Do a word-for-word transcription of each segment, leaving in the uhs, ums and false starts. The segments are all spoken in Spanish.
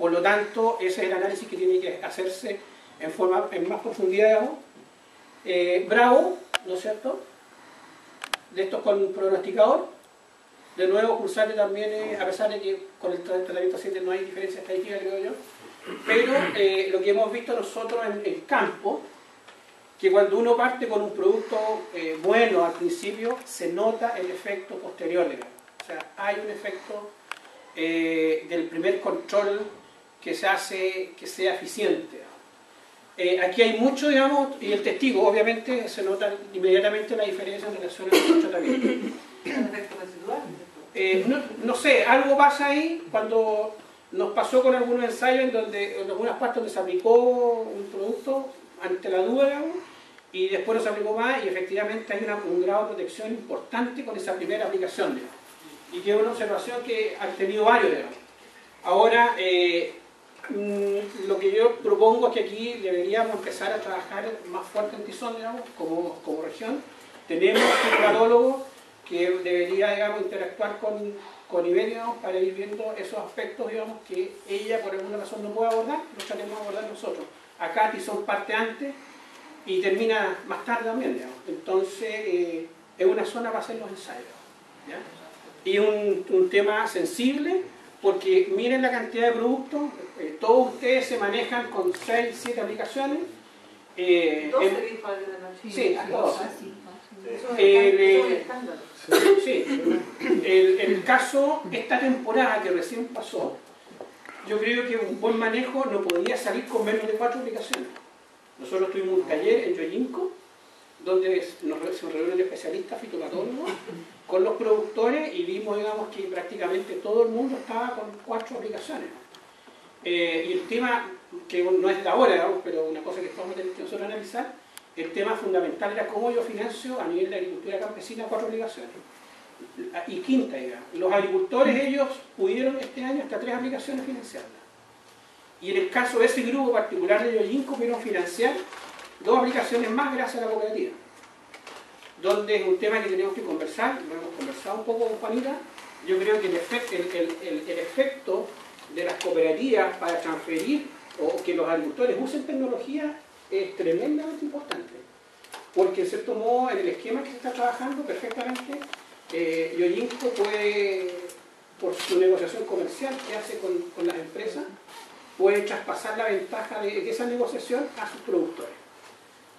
Por lo tanto, ese es el análisis que tiene que hacerse en forma en más profundidad. Eh, Bravo, ¿no es cierto? De estos con un pronosticador. De nuevo, Cruzate también, eh, a pesar de que con el tratamiento siete no hay diferencia estadística, creo yo. Pero eh, lo que hemos visto nosotros en el campo, que cuando uno parte con un producto eh, bueno al principio, se nota el efecto posterior. O sea, hay un efecto eh, del primer control que se hace que sea eficiente. Eh, aquí hay mucho, digamos, y el testigo, obviamente, se nota inmediatamente la diferencia en relación al tratamiento. Eh, no, no sé, algo pasa ahí cuando... Nos pasó con algunos ensayos en donde en algunas partes donde se aplicó un producto ante la duda, digamos, y después no se aplicó más y efectivamente hay una, un grado de protección importante con esa primera aplicación, digamos, y que es una observación que han tenido varios, digamos. Ahora, eh, lo que yo propongo es que aquí deberíamos empezar a trabajar más fuerte en Tizón, digamos, como, como región. Tenemos un patólogo que debería, digamos, interactuar con, con Iberia, digamos, para ir viendo esos aspectos, digamos, que ella por alguna razón no puede abordar, los tenemos que abordar nosotros. Acá Tizón parte antes y termina más tarde también, digamos. Entonces, eh, es una zona para hacer los ensayos, ¿ya? Y un, un tema sensible, porque miren la cantidad de productos, eh, todos ustedes se manejan con seis, siete aplicaciones. Eh, doce en, sí, sí, hasta doce. Sí, el, el caso, esta temporada que recién pasó, yo creo que un buen manejo no podía salir con menos de cuatro aplicaciones. Nosotros tuvimos un taller en Yoyinco, donde nos reunieron especialistas fitopatólogos con los productores y vimos, digamos, que prácticamente todo el mundo estaba con cuatro aplicaciones. Eh, y el tema, que no es de ahora, digamos, pero una cosa que estamos teniendo que nosotros analizar, el tema fundamental era cómo yo financio a nivel de agricultura campesina cuatro aplicaciones. Y quinta, digamos. Los agricultores, ellos pudieron este año hasta tres aplicaciones financiarlas. Y en el caso de ese grupo particular de Yoyinco, pudieron financiar dos aplicaciones más gracias a la cooperativa. Donde es un tema que tenemos que conversar, lo hemos conversado un poco con Juanita. Yo creo que el, efect, el, el, el, el efecto de las cooperativas para transferir o que los agricultores usen tecnología es tremendamente importante, porque en cierto modo en el esquema que se está trabajando perfectamente, eh, Yoyinco puede, por su negociación comercial que hace con, con las empresas, puede traspasar la ventaja de, de esa negociación a sus productores.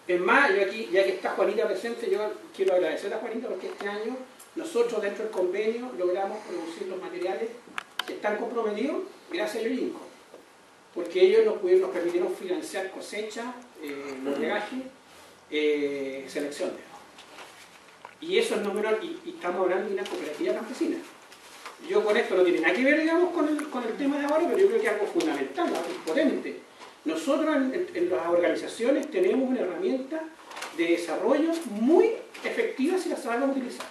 Es más, yo aquí, ya que está Juanita presente, yo quiero agradecer a Juanita porque este año nosotros dentro del convenio logramos producir los materiales que están comprometidos gracias a Yoyinco, porque ellos nos, pudieron, nos permitieron financiar cosecha, eh, borregaje, eh, selección. Y eso es no menor, y, y estamos hablando de una cooperativa campesina. Yo con esto no tiene nada que ver, digamos, con el, con el tema de ahora, pero yo creo que es algo fundamental, algo potente. Nosotros en, en, en las organizaciones tenemos una herramienta de desarrollo muy efectiva si la sabemos utilizar.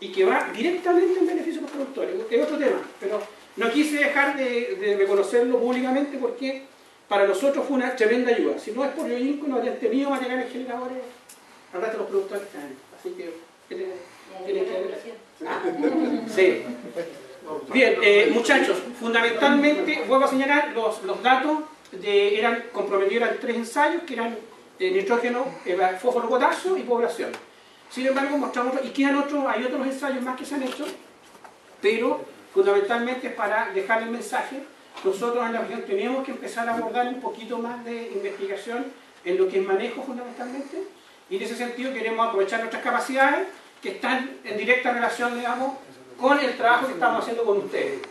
Y que va directamente en beneficio de los productores. Es otro tema, pero no quise dejar de, de reconocerlo públicamente porque para nosotros fue una tremenda ayuda. Si no es por Yoyinco, no habrían tenido materiales generadores al resto de los productores que están. Así que, ¿qué te, qué te, qué te... Ah, sí. Bien, eh, muchachos, fundamentalmente, vuelvo a señalar, los, los datos de, eran comprometidos eran tres ensayos, que eran eh, nitrógeno, eh, fósforo, potasio y población. Sin embargo, mostramos, y quedan otros, hay otros ensayos más que se han hecho, pero fundamentalmente para dejar el mensaje, nosotros en la región tenemos que empezar a abordar un poquito más de investigación en lo que es manejo fundamentalmente, y en ese sentido queremos aprovechar nuestras capacidades que están en directa relación, digamos, con el trabajo que estamos haciendo con ustedes.